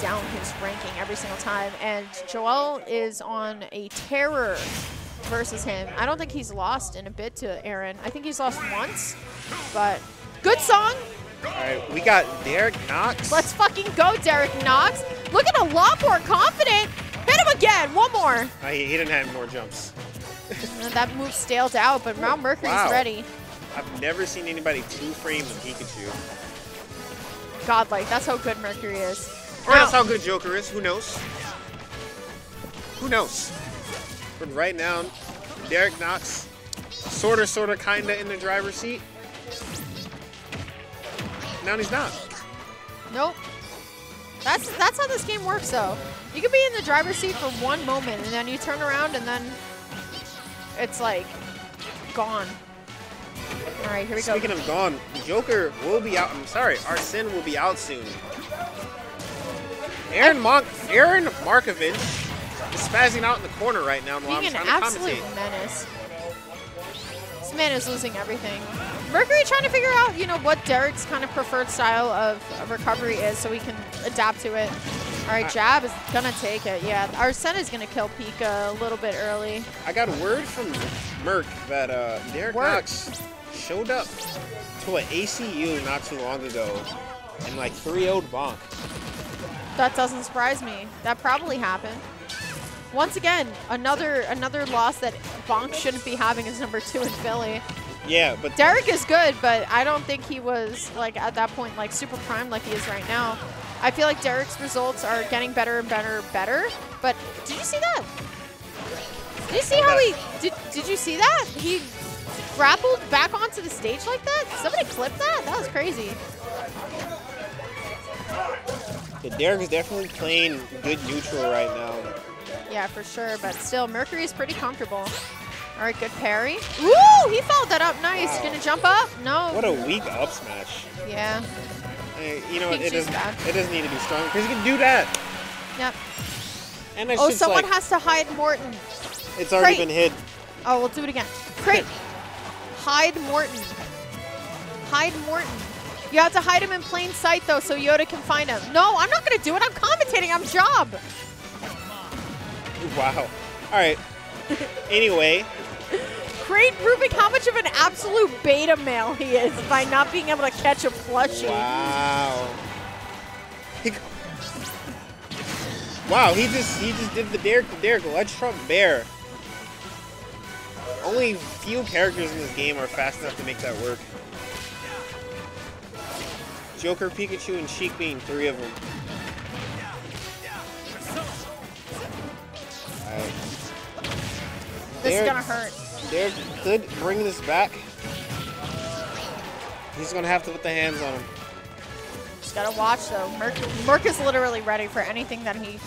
down his ranking every single time, and Joel is on a terror versus him. I don't think he's lost in a bit to Aaron. I think he's lost once, but good song. All right, we got Derick Knox. Let's fucking go, Derick Knox. Looking a lot more confident. Hit him again, one more. He didn't have any more jumps. That move staled out, but Mount Mercury's ready. I've never seen anybody two-frame with Pikachu. Godlike, that's how good Mercury is. Or that's how good Joker is, who knows? Who knows? But right now, Derick Knox, sorta, kinda in the driver's seat. Now he's not. Nope. That's how this game works, though. You can be in the driver's seat for one moment, and then you turn around, and then it's like gone. All right, here we go. Speaking of gone, Joker will be out. I'm sorry, Arsene will be out soon. Aaron Markovic is spazzing out in the corner right now while I'm trying to commentate. Being an absolute menace. This man is losing everything. Mercury trying to figure out, you know, what Derick's kind of preferred style of recovery is so we can adapt to it. All right, Jab is going to take it, yeah. Arsene is going to kill Pika a little bit early. I got word from Merc that Derick Knox showed up to an ACU not too long ago and like 3-0'd Bonk. That doesn't surprise me. That probably happened. Once again, another loss that Bonk shouldn't be having is number 2 in Philly. Yeah, but Derick is good, but I don't think he was like at that point like super primed like he is right now. I feel like Derick's results are getting better and better. But did you see that? Did you see how he did you see that? He grappled back onto the stage like that? Somebody clipped that? That was crazy. Yeah, Derick is definitely playing good neutral right now. Yeah, for sure, but still, Mercury is pretty comfortable. All right, good parry. Ooh, he followed that up nice. Wow. Gonna jump up? No. What a weak up smash. Yeah. You know, it doesn't need to be strong because you can do that. Yep. And oh, someone like, has to hide Morton. It's already been hid. Oh, we'll do it again. Great. Hide Morton. Hide Morton. You have to hide him in plain sight, though, so Yoda can find him. No, I'm not going to do it. I'm commentating. I'm Job. Wow. All right. Anyway. Great Rubik, how much of an absolute beta male he is by not being able to catch a plushie. Wow. Wow, he just did the Derick Ledge Trump Bear. Only few characters in this game are fast enough to make that work. Joker, Pikachu, and Sheik being 3 of them. This is gonna hurt. Derick could bring this back. He's gonna have to put the hands on him. Just gotta watch though. Merc is literally ready for anything that he.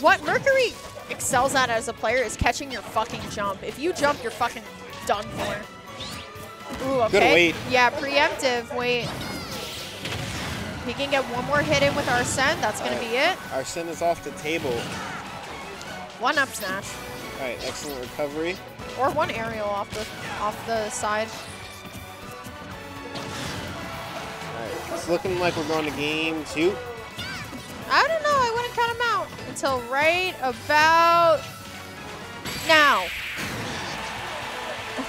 What Mercury excels at as a player is catching your fucking jump. If you jump, you're fucking done for. Ooh, okay. Good wait. Yeah, preemptive wait. He can get one more hit in with Arsene. That's gonna be it. Arsene is off the table. One up smash. All right, excellent recovery. Or one aerial off the side. All right, it's looking like we're going to game 2. I don't know. I wouldn't count him out until right about now.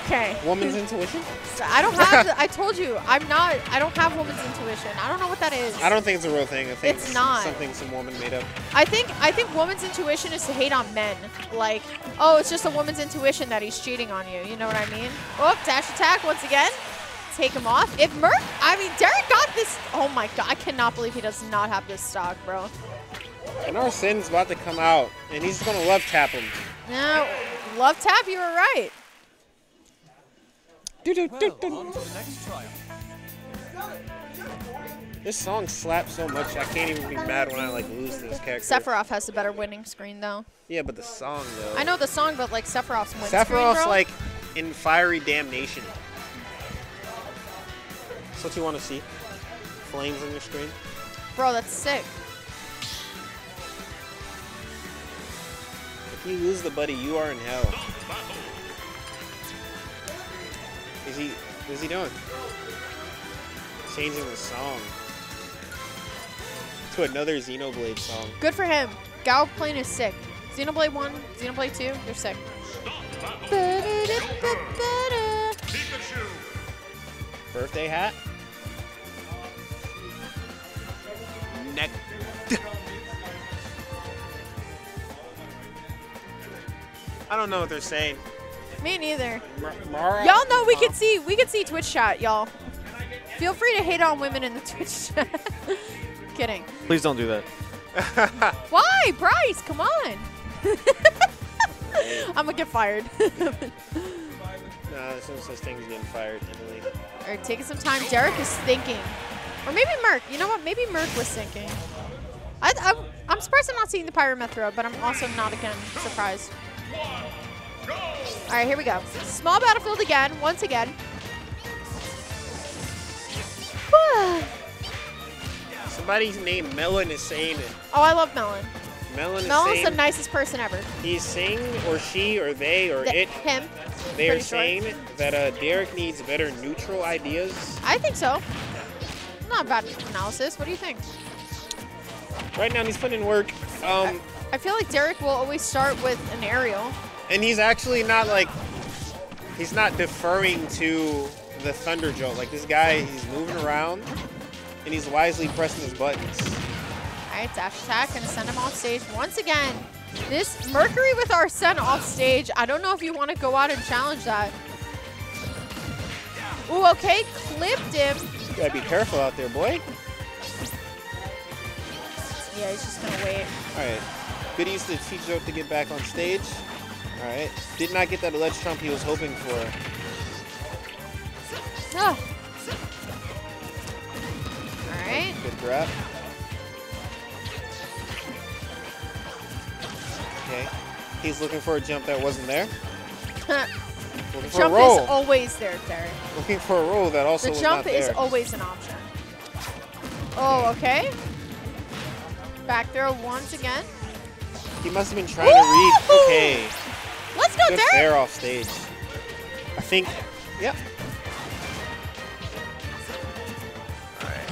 Okay. Woman's intuition? I don't have. I told you, I'm not. I don't have woman's intuition. I don't know what that is. I don't think it's a real thing. I think it's not something some woman made up. I think woman's intuition is to hate on men. Like, oh, it's just a woman's intuition that he's cheating on you. You know what I mean? Oh, dash attack once again. Take him off. If Derick got this. Oh my god, I cannot believe he does not have this stock, bro. And Arsene's about to come out, and he's gonna love tap him. No, love tap. You were right. This song slaps so much, I can't even be mad when I like lose to this character. Sephiroth has the better winning screen though. Yeah, but the song though. I know the song, but like Sephiroth's winning screen. Sephiroth's like in fiery damnation. That's what you want to see. Flames on your screen. Bro, that's sick. If you lose the buddy, you are in hell. What is he doing? Changing the song. to another Xenoblade song. Good for him. Gal Plane is sick. Xenoblade 1, Xenoblade 2, they're sick. Birthday hat. Neck. I don't know what they're saying. Me neither. Y'all know we can see. We can see Twitch chat, y'all. Feel free to hate on women in the Twitch chat. Kidding. Please don't do that. Why, Bryce? Come on. I'm gonna get fired. No, there's no such thing as getting fired, Emily. All right, taking some time. Derick is thinking, or maybe Merc. You know what? Maybe Merc was thinking. I'm surprised I'm not seeing the Pyra Mythra, but I'm also not again surprised. All right, here we go. Small battlefield again, once again. Somebody's named Melon is saying it. Oh, I love Melon. Melon's the nicest person ever. He's saying, or she, or they, or it. Him. They are saying that Derick needs better neutral ideas. I think so. Not bad analysis. What do you think? Right now, he's putting in work. I feel like Derick will always start with an aerial. And he's actually not like, he's not deferring to the thunder jolt. Like this guy, he's moving around and he's wisely pressing his buttons. All right, dash attack, gonna send him off stage once again. This Mercury with Arsene off stage. I don't know if you want to go out and challenge that. Ooh, okay, clipped him. You gotta be careful out there, boy. Yeah, he's just gonna wait. All right, good use to teach Joke to get back on stage. All right, did not get that ledge trump he was hoping for. No. All right. Good grab. Okay, he's looking for a jump that wasn't there. Looking for a roll. Jump is always there, Derek. Looking for a roll that also was not there. The jump is always an option. Oh, okay. Back throw once again. He must have been trying to read. Okay. Let's go, Derek. Fair off stage. I think. Yep. All right.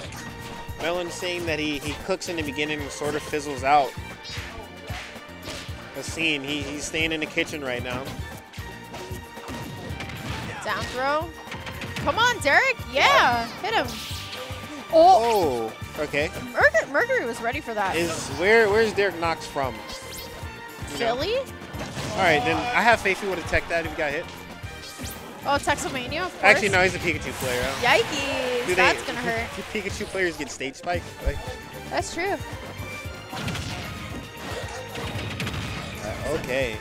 Melon's saying that he cooks in the beginning and sort of fizzles out. I've seen he's staying in the kitchen right now. Down throw. Come on, Derek. Yeah, hit him. Oh. Okay. Mercury was ready for that. Where's Derick Knox from? Philly? All right, then I have faith he would have teched that if he got hit. Oh, Texomania, of course. Actually, no, he's a Pikachu player. Yikes, that's going to hurt. Pikachu players get stage spike. Like. That's true. Okay.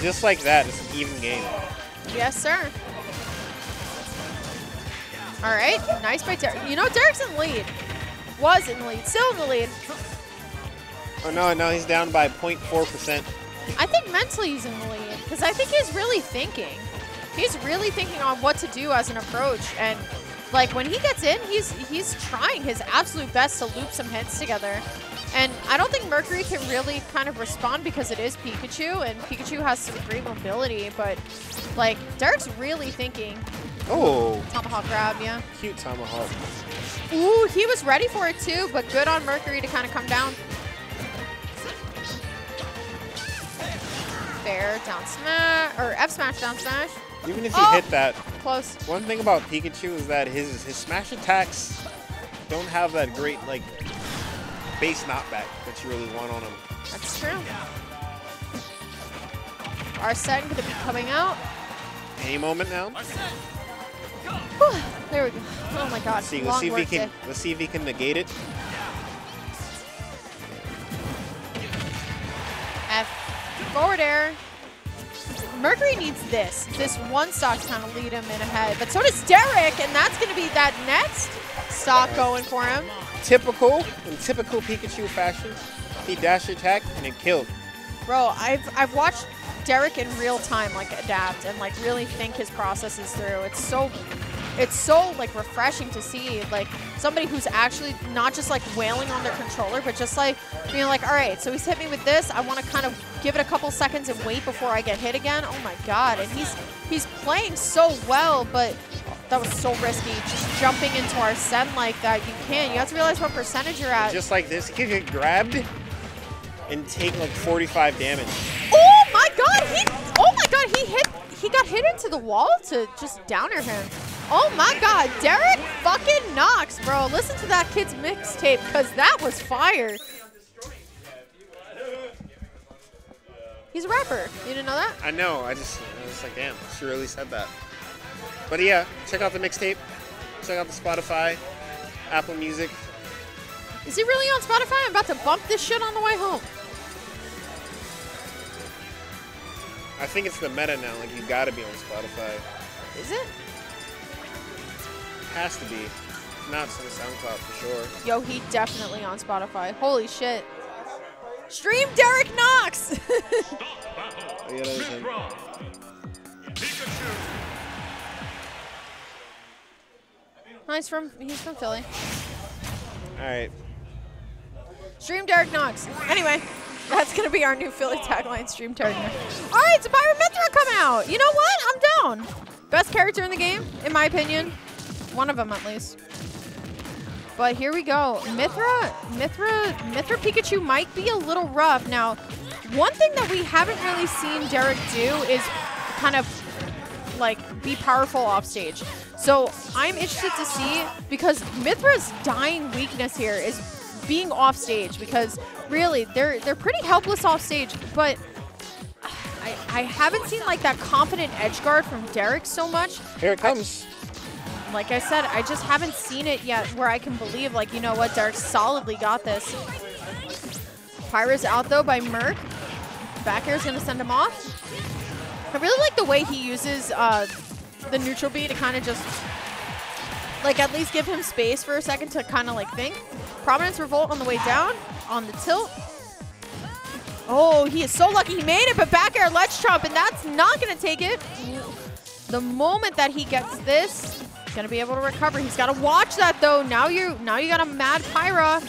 Just like that, it's an even game. Yes, sir. All right, nice by Derick. You know, Derick's in the lead. Was in the lead, still in the lead. Oh, no, he's down by 0.4%. I think mentally he's in the lead because I think he's really thinking. He's really thinking on what to do as an approach. And, like, when he gets in, he's trying his absolute best to loop some hits together. And I don't think Mercury can really kind of respond because it is Pikachu, and Pikachu has some great mobility. But, like, Derick's really thinking. Oh. Tomahawk grab, yeah. Cute tomahawk. Ooh, he was ready for it, too, but good on Mercury to kind of come down. Fair, down smash, or F smash, down smash. Even if you hit that. Close. One thing about Pikachu is that his smash attacks don't have that great, like, base knockback that you really want on him. That's true. Arsene gonna be coming out. Any moment now. Whew, there we go. Oh my god. Let's see if he can negate it. F forward air. Mercury needs this. This one stock's trying to lead him in ahead, but so does Derick, and that's gonna be that next stock going for him. Typical, in typical Pikachu fashion, he dashed attack and it killed. Bro, I've watched Derick in real time like adapt and like really think his processes through. It's so like refreshing to see like somebody who's actually not just like wailing on their controller, but just like being like, all right, so he's hit me with this. I want to kind of give it a couple seconds and wait before I get hit again. Oh my god, and he's playing so well, but That was so risky, just jumping into Arsene like that. You can't. You have to realize what percentage you're at. Just like this, he could get grabbed and take like 45 damage. Oh my god, he got hit into the wall to just downer him. Oh my god, Derick fucking Knox, bro. Listen to that kid's mixtape, because that was fire. He's a rapper. You didn't know that? I know. I was like, damn, she really said that. But yeah, check out the mixtape. Check out the Spotify, Apple Music. Is he really on Spotify? I'm about to bump this shit on the way home. I think it's the meta now. Like, you gotta be on Spotify. Is it? Has to be. Not to the SoundCloud for sure. Yo, he definitely on Spotify. Holy shit. Stream Derick Knox! He's from Philly. Alright. Stream Derick Knox. Anyway, that's gonna be our new Philly tagline, stream Derick Knox. Alright, so Pyra Mythra coming out. You know what? I'm down. Best character in the game, in my opinion. One of them at least. But here we go. Mythra Pikachu might be a little rough. Now, one thing that we haven't really seen Derick do is kind of like be powerful off stage. So I'm interested to see, because Mythra's dying weakness here is being off stage, because really they're pretty helpless off stage, but I haven't seen like that confident edge guard from Derick so much. Here it comes. Like I said, I just haven't seen it yet where I can believe, like, you know what, Derick solidly got this. Pyra's out, though, by Merc. Back air's going to send him off. I really like the way he uses the neutral B to kind of just, like, at least give him space for a second to kind of, like, think. Prominence Revolt on the way down, on the tilt. Oh, he is so lucky he made it, but back air ledge chomp, and that's not going to take it. The moment that he gets this, gonna be able to recover. He's gotta watch that though. Now you got a mad Pyra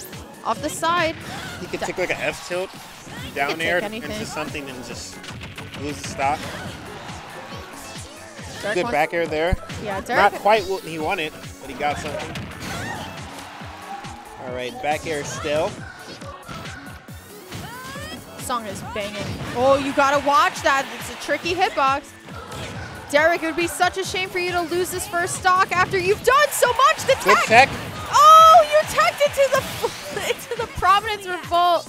off the side. He could take like an F tilt down air into something and just lose the stock. Good back air there. Yeah, Derick. Not quite what he wanted, but he got something. All right, back air still. Song is banging. Oh, you gotta watch that. It's a tricky hitbox. Derick, it would be such a shame for you to lose this first stock after you've done so much. The tech. Good tech. Oh, you teched into the Prominence Revolt.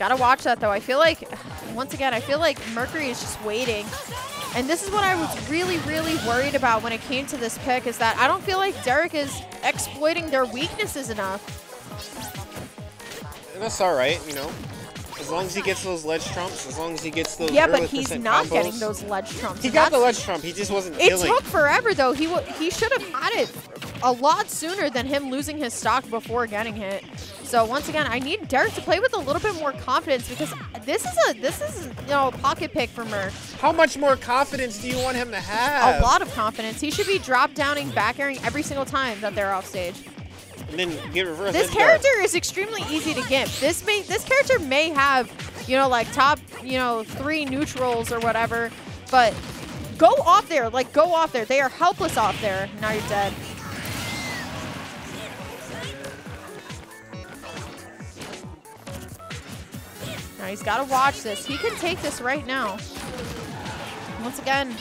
Gotta watch that though. I feel like, once again, I feel like Mercury is just waiting. And this is what I was really, really worried about when it came to this pick, is that I don't feel like Derick is exploiting their weaknesses enough. And that's all right, you know. As long as he gets those ledge trumps, as long as he gets those, yeah, but he's not getting those ledge trumps. He got the ledge trump. He just wasn't dealing. It took forever though. He should have had it a lot sooner than him losing his stock before getting hit. So once again, I need Derick to play with a little bit more confidence, because this is you know, a pocket pick for Merc. How much more confidence do you want him to have? A lot of confidence. He should be drop downing, back airing every single time that they're off stage. And then get reversed. This character is extremely easy to gimp. This character may have, you know, like top, you know, 3 neutrals or whatever, but go off there, like go off there. They are helpless off there. Now you're dead. Now he's got to watch this. He can take this right now. Once again,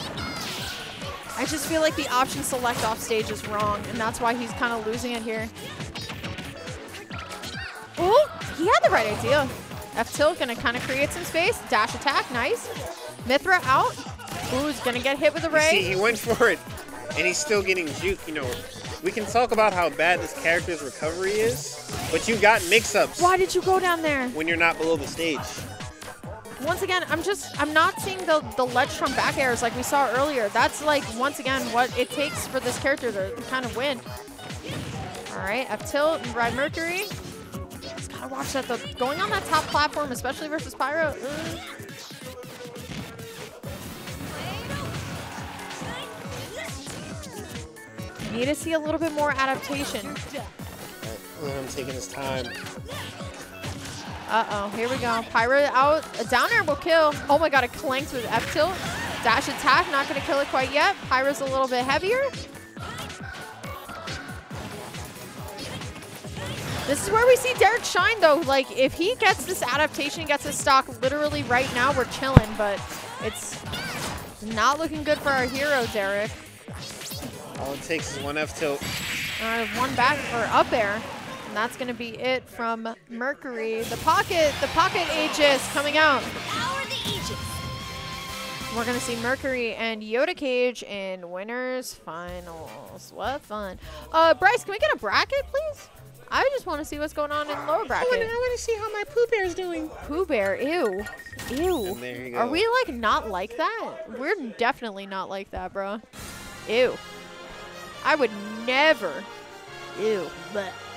I just feel like the option select off stage is wrong, and that's why he's kind of losing it here. Oh, he had the right idea. F tilt gonna kind of create some space. Dash attack, nice. Mythra out. Ooh, he's gonna get hit with a ray. See, he went for it, and he's still getting juked. You know, we can talk about how bad this character's recovery is, but you got mix-ups. Why did you go down there? When you're not below the stage. Once again, I'm not seeing the ledge from back airs like we saw earlier. That's like, once again, what it takes for this character to kind of win. All right, up tilt and ride Mercury. Just gotta watch that though. Going on that top platform, especially versus Pyra. Need to see a little bit more adaptation. I'm taking his time. Uh-oh, here we go. Pyra out. A down air will kill. Oh my god, it clanks with F tilt. Dash attack, not going to kill it quite yet. Pyra's a little bit heavier. This is where we see Derick shine, though. Like, if he gets this adaptation, gets his stock literally right now, we're chilling, but it's not looking good for our hero, Derick. All it takes is one F tilt. One back or up air. And that's going to be it from Mercury. The pocket Aegis coming out. Power the Aegis. We're going to see Mercury and Yoda Cage in Winners Finals. What fun. Bryce, can we get a bracket, please? I just want to see what's going on in lower bracket. I want to see how my Pooh Bear's doing. Pooh Bear, ew. Ew. There you go. Are we, like, not like that? We're definitely not like that, bro. Ew. I would never. Ew. Blech.